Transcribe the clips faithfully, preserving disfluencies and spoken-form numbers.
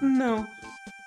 Não,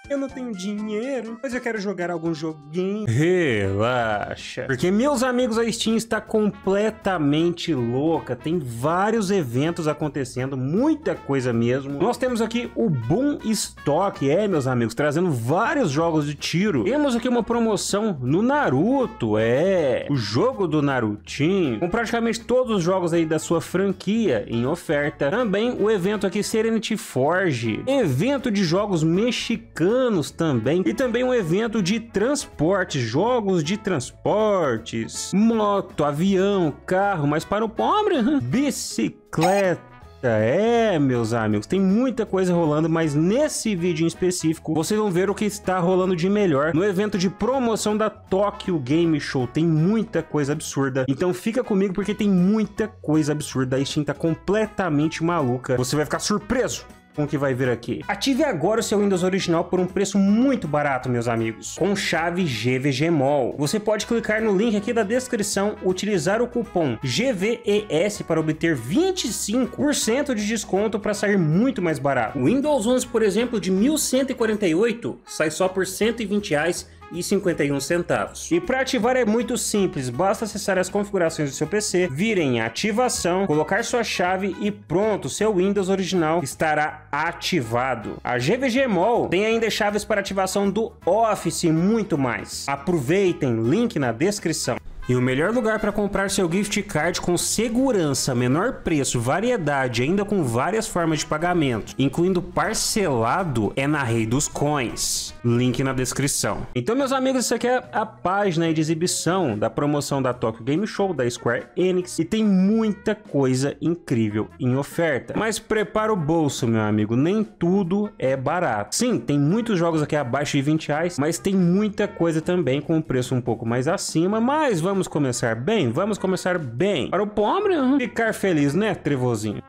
eu não tenho dinheiro, mas eu quero jogar algum joguinho. Relaxa. Porque, meus amigos, a Steam está completamente louca. Tem vários eventos acontecendo, muita coisa mesmo. Nós temos aqui o Boom Stock, é, meus amigos, trazendo vários jogos de tiro. Temos aqui uma promoção no Naruto, é, o jogo do Narutinho, com praticamente todos os jogos aí da sua franquia em oferta. Também o evento aqui Serenity Forge, evento de jogos mexicanos também, e também um evento de transporte, jogos de transportes, moto, avião, carro, mas para o pobre, bicicleta. É, meus amigos, tem muita coisa rolando, mas nesse vídeo em específico vocês vão ver o que está rolando de melhor no evento de promoção da Tokyo Game Show. Tem muita coisa absurda, então fica comigo porque tem muita coisa absurda. A Steam tá completamente maluca, você vai ficar surpreso com o que vai vir aqui. Ative agora o seu Windows original por um preço muito barato, meus amigos, com chave G V G M O L. Você pode clicar no link aqui da descrição, utilizar o cupom G V E S para obter vinte e cinco por cento de desconto para sair muito mais barato. O Windows onze, por exemplo, de mil cento e quarenta e oito, sai só por cento e vinte reais e cinquenta e um centavos. E para ativar é muito simples, basta acessar as configurações do seu P C, vir em ativação, colocar sua chave e pronto, seu Windows original estará ativado. A G V G M all tem ainda chaves para ativação do Office e muito mais. Aproveitem, link na descrição. E o melhor lugar para comprar seu gift card com segurança, menor preço, variedade, ainda com várias formas de pagamento, incluindo parcelado, é na Rei dos Coins. Link na descrição. Então, meus amigos, isso aqui é a página de exibição da promoção da Tokyo Game Show, da Square Enix, e tem muita coisa incrível em oferta. Mas prepara o bolso, meu amigo, nem tudo é barato. Sim, tem muitos jogos aqui abaixo de vinte reais, mas tem muita coisa também com um preço um pouco mais acima, mas vamos Vamos começar bem? Vamos começar bem. Para o pobre ficar feliz, né, Trevozinho?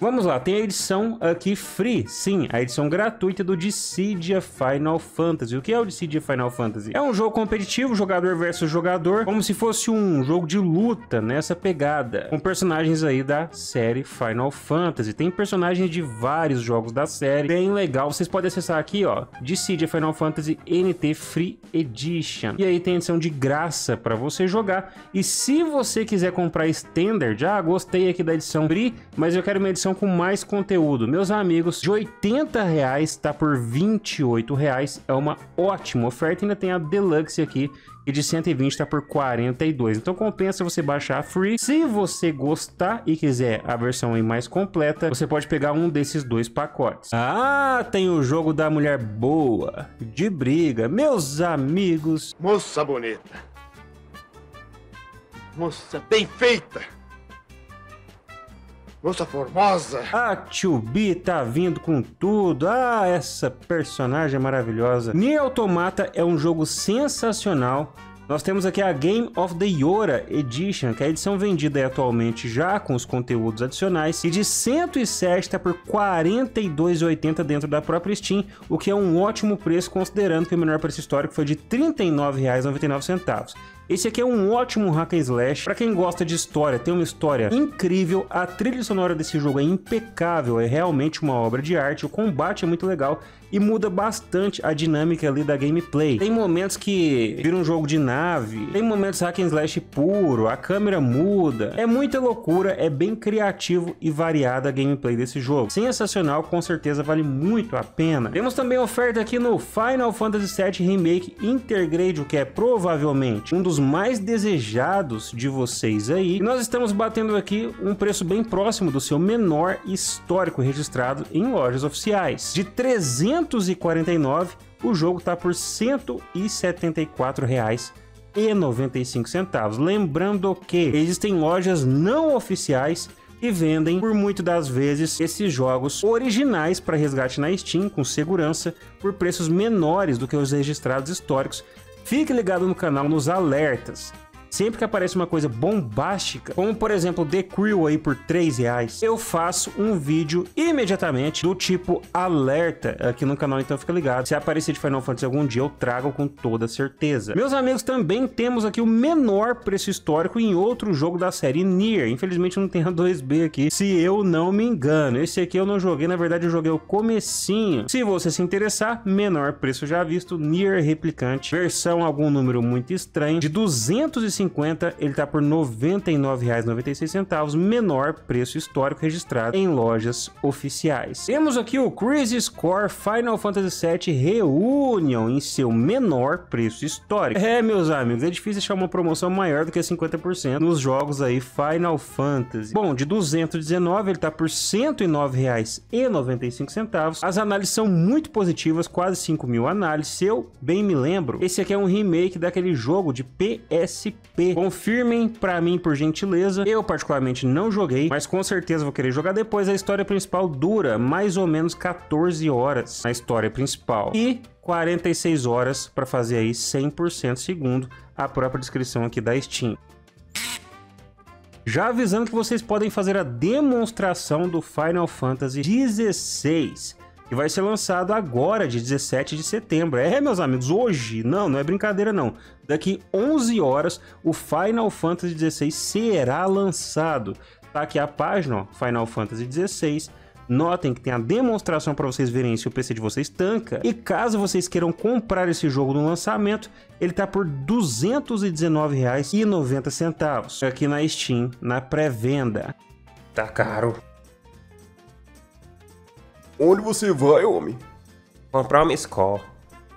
Vamos lá, tem a edição aqui free, sim, a edição gratuita do Dissidia Final Fantasy. O que é o Dissidia Final Fantasy? É um jogo competitivo, jogador versus jogador, como se fosse um jogo de luta nessa pegada, com personagens aí da série Final Fantasy. Tem personagens de vários jogos da série, bem legal. Vocês podem acessar aqui, ó, Dissidia Final Fantasy N T Free Edition. E aí tem edição de graça para você jogar. E se você quiser comprar Standard, ah, gostei aqui da edição free, mas eu quero uma edição com mais conteúdo, meus amigos, de oitenta reais tá por vinte e oito reais, é uma ótima oferta. Ainda tem a Deluxe aqui, e de cento e vinte tá por quarenta e dois. Então compensa você baixar a free. Se você gostar e quiser a versão aí mais completa, você pode pegar um desses dois pacotes. Ah, tem o jogo da mulher boa de briga, meus amigos. Moça bonita, moça bem feita, moça formosa. A Chubi tá vindo com tudo. Ah, essa personagem é maravilhosa. Nier Automata é um jogo sensacional. Nós temos aqui a Game of the Yora Edition, que é a edição vendida atualmente já com os conteúdos adicionais, e de cento e sete tá por quarenta e dois reais e oitenta centavos dentro da própria Steam, o que é um ótimo preço, considerando que o menor preço histórico foi de trinta e nove reais e noventa e nove centavos. Esse aqui é um ótimo hack and slash para quem gosta de história, tem uma história incrível, a trilha sonora desse jogo é impecável, é realmente uma obra de arte, o combate é muito legal e muda bastante a dinâmica ali da gameplay. Tem momentos que vira um jogo de nave, tem momentos hack and slash puro, a câmera muda, é muita loucura, é bem criativo e variada a gameplay desse jogo. Sensacional, com certeza vale muito a pena. Temos também oferta aqui no Final Fantasy sete Remake Intergrade, o que é provavelmente um dos mais desejados de vocês aí. E nós estamos batendo aqui um preço bem próximo do seu menor histórico registrado em lojas oficiais. De trezentos e quarenta e nove, o jogo tá por cento e setenta e quatro reais e noventa e cinco centavos. Lembrando que existem lojas não oficiais e vendem por muito das vezes esses jogos originais para resgate na Steam com segurança por preços menores do que os registrados históricos. Fique ligado no canal, nos alertas. Sempre que aparece uma coisa bombástica, como por exemplo The Crew aí por três reais, eu faço um vídeo imediatamente do tipo alerta aqui no canal, então fica ligado. Se aparecer de Final Fantasy algum dia, eu trago com toda certeza. Meus amigos, também temos aqui o menor preço histórico em outro jogo da série Nier. Infelizmente não tem a dois B aqui, se eu não me engano. Esse aqui eu não joguei, na verdade eu joguei o comecinho. Se você se interessar, menor preço já visto, Nier Replicant, versão algum número muito estranho, de duzentos e cinquenta, ele tá por noventa e nove reais e noventa e seis centavos, menor preço histórico registrado em lojas oficiais. Temos aqui o Crisis Core Final Fantasy sete Reunion em seu menor preço histórico. É, meus amigos, é difícil achar uma promoção maior do que cinquenta por cento nos jogos aí Final Fantasy. Bom, de duzentos e dezenove ele tá por cento e nove reais e noventa e cinco centavos. As análises são muito positivas, quase cinco mil análises, se eu bem me lembro. Esse aqui é um remake daquele jogo de P S P. Confirmem pra mim, por gentileza. Eu particularmente não joguei, mas com certeza vou querer jogar depois. A história principal dura mais ou menos quatorze horas na história principal e quarenta e seis horas para fazer aí cem por cento segundo a própria descrição aqui da Steam. Já avisando que vocês podem fazer a demonstração do Final Fantasy dezesseis, que vai ser lançado agora, de dezessete de setembro. É, meus amigos, hoje, não, não é brincadeira não. Daqui onze horas o Final Fantasy dezesseis será lançado. Tá aqui a página, ó, Final Fantasy dezesseis. Notem que tem a demonstração para vocês verem se o P C de vocês tanca. E caso vocês queiram comprar esse jogo no lançamento, ele tá por duzentos e dezenove reais e noventa centavos aqui na Steam, na pré-venda. Tá caro. Onde você vai, homem? Comprar uma escola.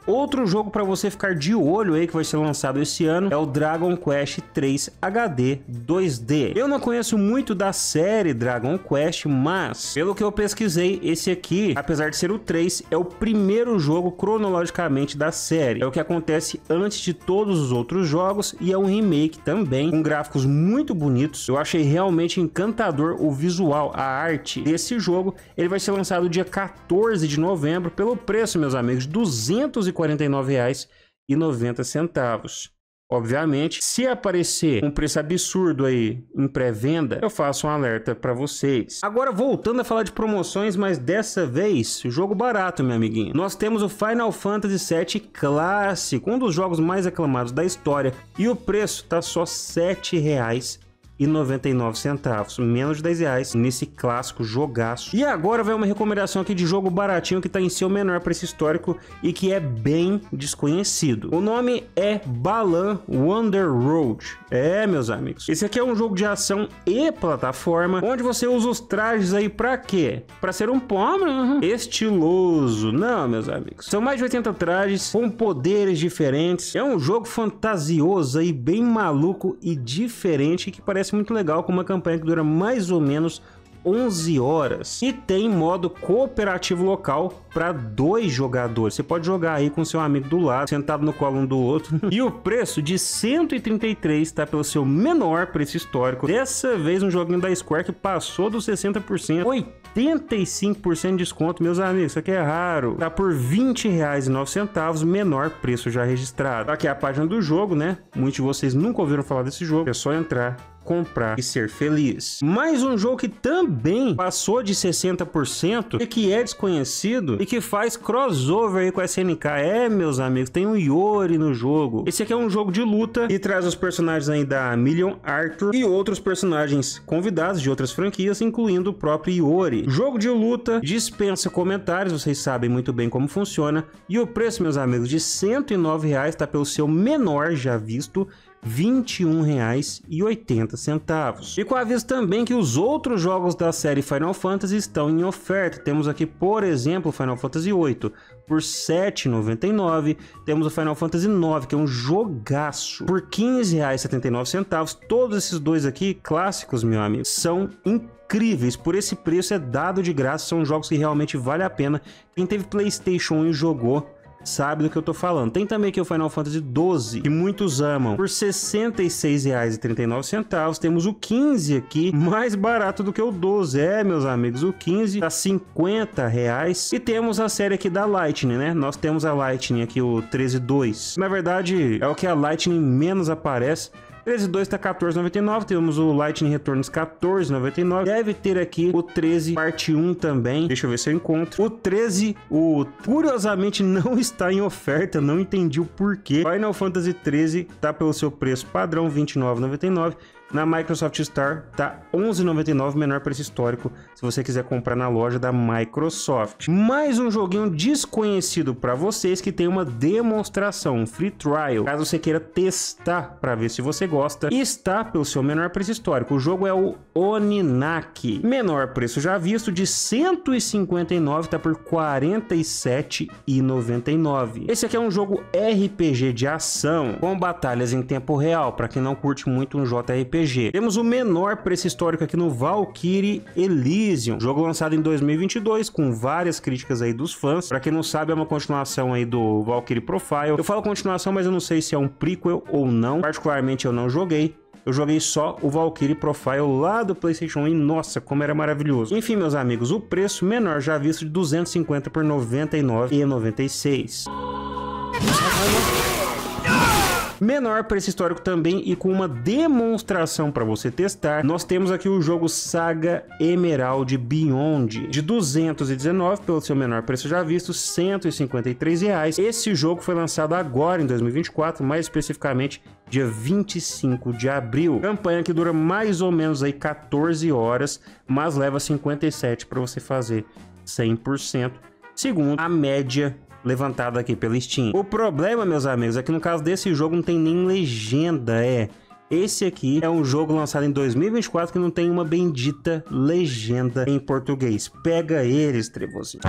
Outro jogo para você ficar de olho aí que vai ser lançado esse ano é o Dragon Quest três H D dois D. Eu não conheço muito da série Dragon Quest, mas pelo que eu pesquisei, esse aqui, apesar de ser o três, é o primeiro jogo cronologicamente da série. É o que acontece antes de todos os outros jogos e é um remake também, com gráficos muito bonitos. Eu achei realmente encantador o visual, a arte desse jogo. Ele vai ser lançado dia quatorze de novembro pelo preço, meus amigos, duzentos e quarenta e nove reais e noventa centavos. Obviamente, se aparecer um preço absurdo aí em pré-venda, eu faço um alerta para vocês. Agora, voltando a falar de promoções, mas dessa vez, jogo barato, meu amiguinho. Nós temos o Final Fantasy sete Classic, um dos jogos mais aclamados da história, e o preço tá só sete reais e noventa e nove centavos, menos de dez reais nesse clássico jogaço. E agora vai uma recomendação aqui de jogo baratinho que tá em seu menor preço histórico e que é bem desconhecido. O nome é Balan Wonderworld. É, meus amigos, esse aqui é um jogo de ação e plataforma, onde você usa os trajes aí pra quê? Pra ser um pobre? Uhum. Estiloso. Não, meus amigos, são mais de oitenta trajes com poderes diferentes. É um jogo fantasioso aí, bem maluco e diferente, que parece muito legal, com uma campanha que dura mais ou menos onze horas e tem modo cooperativo local para dois jogadores. Você pode jogar aí com seu amigo do lado, sentado no colo um do outro. E o preço de cento e trinta e três tá pelo seu menor preço histórico. Dessa vez um joguinho da Square que passou dos sessenta por cento, oitenta e cinco por cento de desconto, meus amigos, isso aqui é raro. Tá por vinte reais e nove centavos, menor preço já registrado. Aqui é a página do jogo, né? Muitos de vocês nunca ouviram falar desse jogo, é só entrar, comprar e ser feliz. Mais um jogo que também passou de sessenta por cento e que é desconhecido e que faz crossover aí com a S N K. É, meus amigos, tem um Yori no jogo. Esse aqui é um jogo de luta e traz os personagens aí da Million Arthur e outros personagens convidados de outras franquias, incluindo o próprio Yori. Jogo de luta, dispensa comentários, vocês sabem muito bem como funciona. E o preço, meus amigos, de cento e nove reais tá pelo seu menor já visto, vinte e um reais e oitenta centavos. E com aviso também que os outros jogos da série Final Fantasy estão em oferta. Temos aqui, por exemplo, Final Fantasy oito por sete reais e noventa e nove centavos. Temos o Final Fantasy nove, que é um jogaço, por quinze reais e setenta e nove centavos. Todos esses dois aqui, clássicos, meu amigo, são incríveis. Por esse preço é dado de graça, são jogos que realmente vale a pena. Quem teve PlayStation um e jogou sabe do que eu tô falando. Tem também aqui o Final Fantasy doze, que muitos amam, por sessenta e seis reais e trinta e nove centavos. Temos o quinze aqui, mais barato do que o doze. É, meus amigos, o quinze tá cinquenta reais. E temos a série aqui da Lightning, né? Nós temos a Lightning aqui, o treze dois. Na verdade, é o que a Lightning menos aparece. treze dois tá quatorze reais e noventa e nove centavos. Temos o Lightning Returns quatorze reais e noventa e nove centavos. Deve ter aqui o treze parte um também. Deixa eu ver se eu encontro. O treze, o curiosamente não está em oferta. Não entendi o porquê. Final Fantasy treze tá pelo seu preço padrão vinte e nove reais e noventa e nove centavos. Na Microsoft Store tá onze reais e noventa e nove centavos, menor preço histórico, se você quiser comprar na loja da Microsoft. Mais um joguinho desconhecido para vocês que tem uma demonstração, um free trial, caso você queira testar para ver se você gosta. E está pelo seu menor preço histórico. O jogo é o Oninaki. Menor preço já visto de cento e cinquenta e nove reais, tá por quarenta e sete reais e noventa e nove centavos. Esse aqui é um jogo R P G de ação, com batalhas em tempo real, para quem não curte muito um J R P G. Temos o menor preço histórico aqui no Valkyrie Elysium, jogo lançado em dois mil e vinte e dois, com várias críticas aí dos fãs. Pra quem não sabe, é uma continuação aí do Valkyrie Profile. Eu falo continuação, mas eu não sei se é um prequel ou não. Particularmente eu não joguei. Eu joguei só o Valkyrie Profile lá do PlayStation um e, nossa, como era maravilhoso. Enfim, meus amigos, o preço menor já visto de duzentos e cinquenta reais por noventa e nove reais e noventa e seis centavos. Menor preço histórico também e com uma demonstração para você testar. Nós temos aqui o jogo Saga Emerald Beyond, de duzentos e dezenove reais pelo seu menor preço já visto, cento e cinquenta e três reais. Esse jogo foi lançado agora em dois mil e vinte e quatro, mais especificamente dia vinte e cinco de abril. Campanha que dura mais ou menos aí quatorze horas, mas leva cinquenta e sete para você fazer cem por cento, segundo a média levantada aqui pela Steam. O problema, meus amigos, é que no caso desse jogo não tem nem legenda, é. Esse aqui é um jogo lançado em dois mil e vinte e quatro que não tem uma bendita legenda em português. Pega eles, trevozinho.